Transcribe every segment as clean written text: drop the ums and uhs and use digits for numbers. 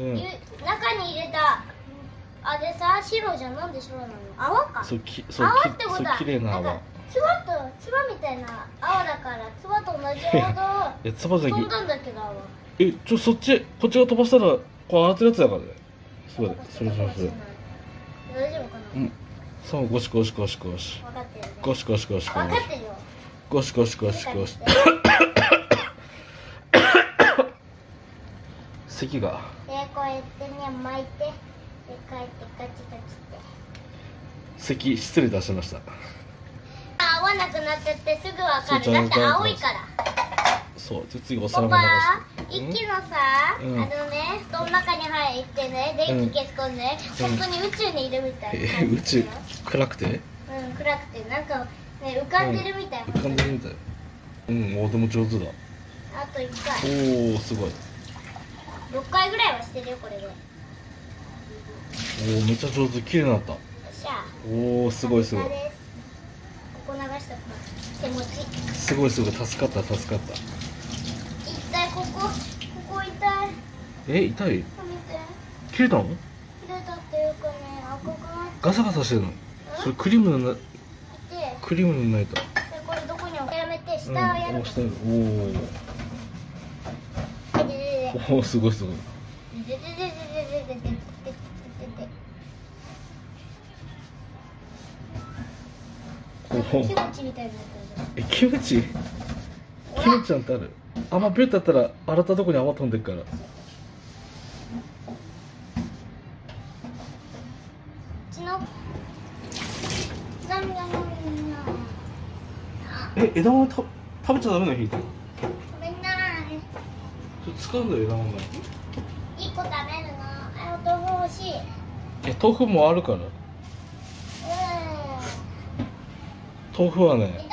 中に入れたあれさ、白じゃん、なんで白なの？泡か。そうき、そうき、泡ってことは、なんかつばとつばみたいな泡だから、つばと同じほど飛んだんだけど泡。え、ちょそっちこっちが飛ばしたらこう洗ってるやつだからね。そうだ、それそれそれ。大丈夫かな？うん。そうゴシゴシゴシゴシ。分かってる。ゴシゴシゴシゴシ。分かってるよ。ゴシゴシゴシゴシ。咳が。でこうやってね巻いて、で帰ってガチガチって。咳失礼出しました。合わなくなっちゃってすぐわかる。だって青いから。そう、次お皿も流して。一気のさ、あのね、布団の中に入ってね、電気消し込んで、本当に宇宙にいるみたい。宇宙？暗くて？うん、暗くて、なんかね、浮かんでるみたい。浮かんでるみたい。うん、おでも上手だ。あと1回。おお、すごい。6回ぐらいはしてるよ、これで。おお、めっちゃ上手、綺麗になった。おお、すごいすごい。ここ流した手持ち。すごいすごい、助かった助かった。痛い、ここ痛い。え、痛い？見て。切れたの？切れたっていうかね、赤くなって。ガサガサしてるの。それクリームのな。クリームのないと。で、これどこに置く？やめて、下をやる。おお、下。おお。おお、すごいすごい。キムチ？キムチちゃんってある？泡ビュッてあったら洗ったとこに泡飛んでるから。え、枝豆食べちゃダメなの？ひーちゃん。ごめんな。ちょっと使うんだよ枝豆。1個食べるの。あ、お豆腐欲しい。え、豆腐もあるから。豆腐はね。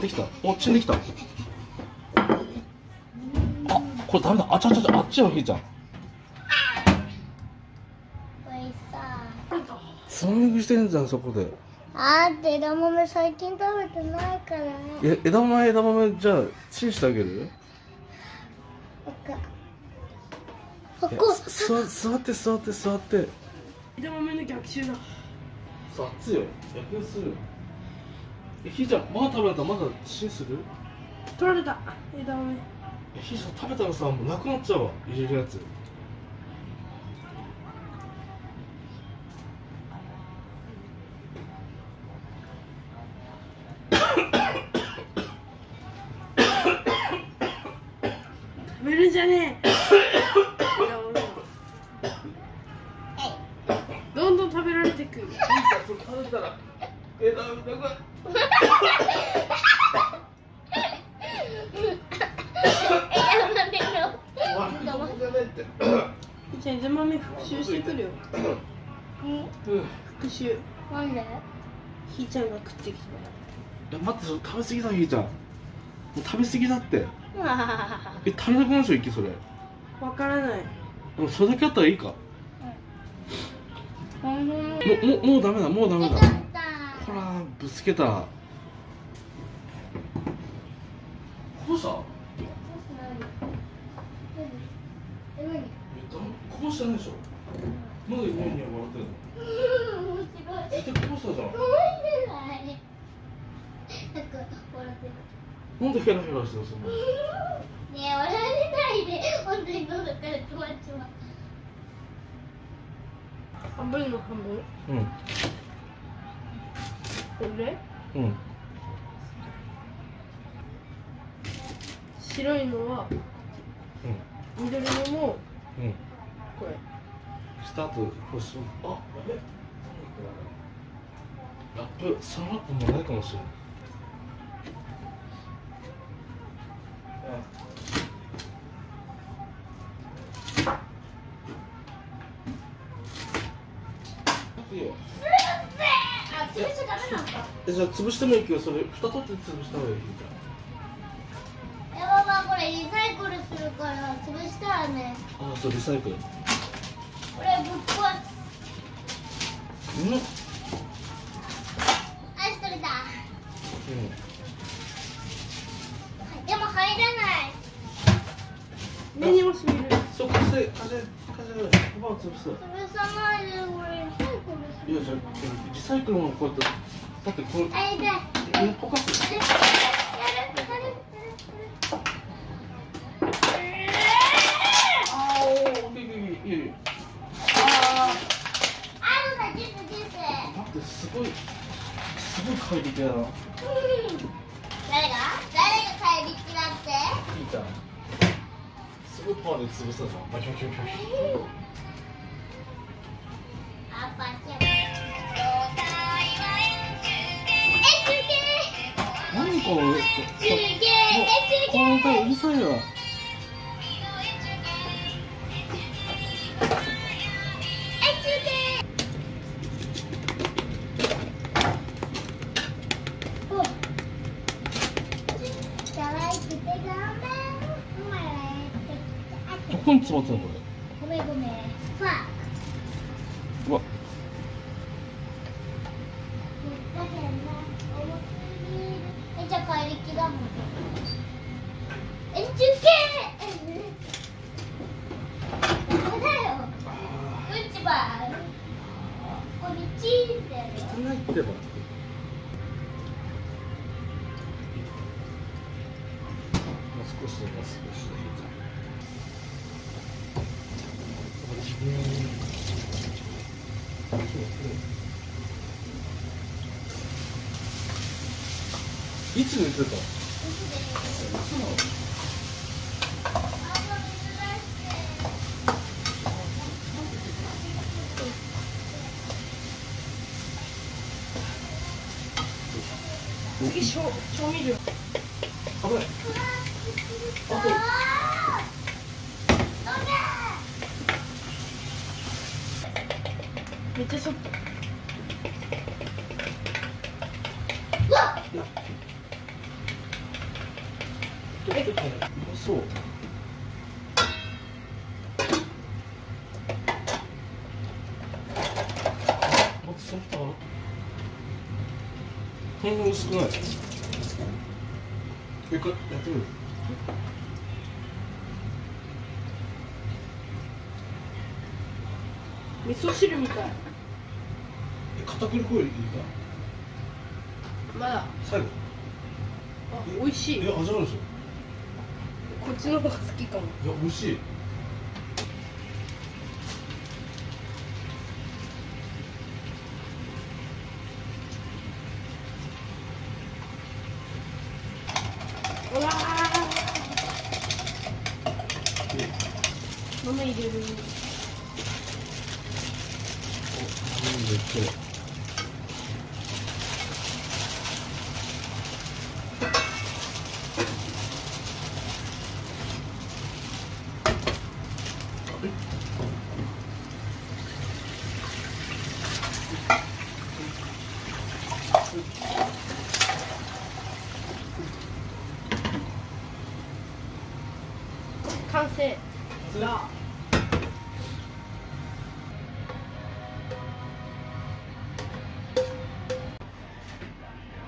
できた。おっちんできた。あ、これダメだ。あちゃちゃちゃ、あっちよひーちゃん。つまみ食いしてんじゃんそこで。あーって枝豆最近食べてないからね。え、枝豆じゃあチンしてあげる？ここ座って。枝豆の逆襲だ。そっちよ。逆襲する。え、ひーちゃんまだ食べたらまだチンする？取られた枝豆。え、ひーちゃん食べたらさもうなくなっちゃうわ入れるやつ。食べるんじゃねえ。どんどん食べられてくる。食べたら枝豆が。じゃ枝豆復讐してくるよ。復讐。なんで？ひーちゃんが食ってきた。待って、食べ過ぎだひーちゃん。もう食べ過ぎだって。え、足りなくなるでしょ息それ。わからない。でもそれだけあったらいいか。もうダメだもうダメだ。ほらぶつけた。どうした？こうしたでしょ。まだニヤニヤ笑ってるの。面白い。絶対こうしたじゃん。なんでヘラヘラしてるそんな。ねえ笑われないで、本当に喉から止まっちまう。半分の半分。うん。これ？うん。白いのは。うん。緑のも。うん。これ。下と星。あ、やべ。ラップ3ラップもないかもしれない。じゃあ潰してもいいけど、それ蓋取って潰した方がいいじゃん。やばば、これリサイクルするから、潰したらね。ああ、そうリサイクル。これぶっ壊す。アイス取れた。でも入らない。目にもしみる。そう、風邪、風邪。コバを潰す。潰さないで、これ。いや、じゃあ、リサイクルもこうやって。だって、これ。あれで。溶かす。やる、すごい怪力だな。誰が怪力だって。いいじゃん。すごいパワーで潰すんだ。バキバキバキバキ。あ、バキバキ。何これ。この歌うるさいよ。どこに詰まってんのこれ。ごめん。うわ。じゃあ怪力だもん。中継。ここだよ。うちば。ここにチーってやる。汚いってば。もう少しで。いつ塗ってた？次調味料。危ない。めっちゃショット。うわっ。そう。もっとソフト。こんな薄くない。やってみる。味噌汁みたい。片栗粉入れた。まだ。最後。あ、美味しい。いや、味あるでしょ。こっちの方が好きかも。いや、美味しい。うわー。豆入れる。完成。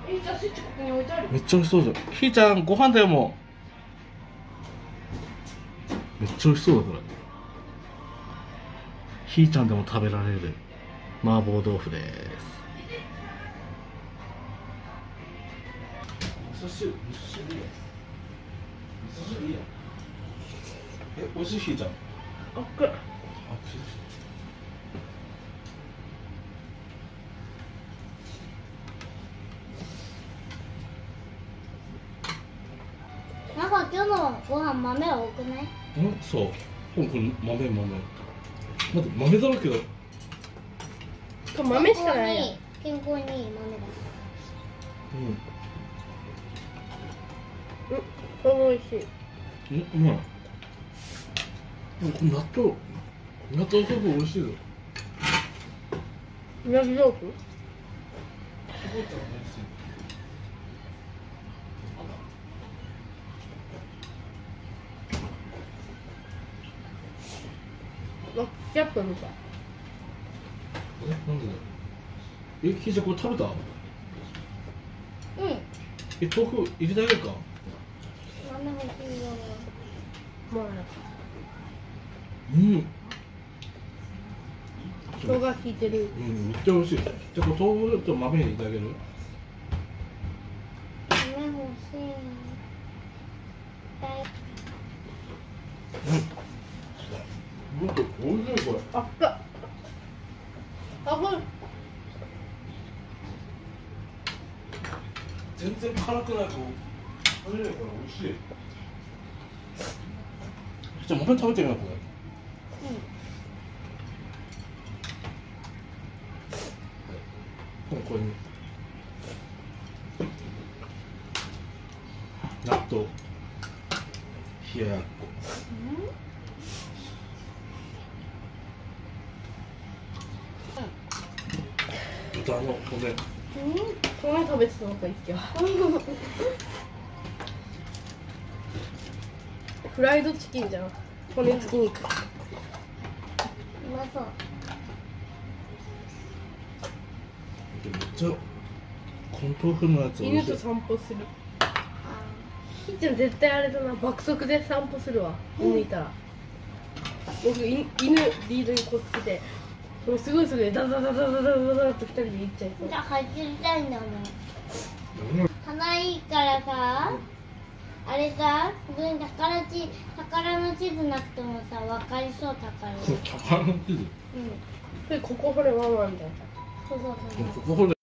めっちゃ美味しそうじゃん。ひーちゃん、ご飯だよもう。めっちゃ美味しそうだこれ。ひーちゃんでも食べられる麻婆豆腐です。味噌汁いいや。美味しいひーちゃん。あっくら。なんか今日のご飯豆多くない？うん、そう。ほんこれ豆。まだ豆だらけだ。豆しかないよ。健康に豆だ。うん。これ美味しい。うまい。納豆豆腐美味しいぞ。うなぎ豆腐？ 600個見た。なんでだろう。ひーちゃんこれ食べた？うん。豆腐入れてあげるか。うん。人が効いてる。うん、めっちゃ美味しい。じゃあこれ豆腐と豆入れてあげる？豆欲しい。うん。もっと美味しいこれ。あった。あぶん。全然辛くないこう。美味しい。じゃあもう一回食べてみようこれ。うん。これに納豆、冷ややっこ。うん。豚の骨。うん。これ食べてたのかいっけはフライドチキンじゃん。骨付き肉うまそう。めっちゃこの豆腐のやつ美味しい。犬と散歩する。ひーちゃん絶対あれだな、爆速で散歩するわ、うん、犬いたら。僕犬リードにこうつけてすごいすごいダダダダダダダと二人で行っちゃいそう。じゃあ走りたいんだもん。鼻いいからさ、あれさ、宝の地図なくてもさ、わかりそう宝の地図。うん。ここ掘れワンワンみたいな。そうそうそう。ここ掘れ。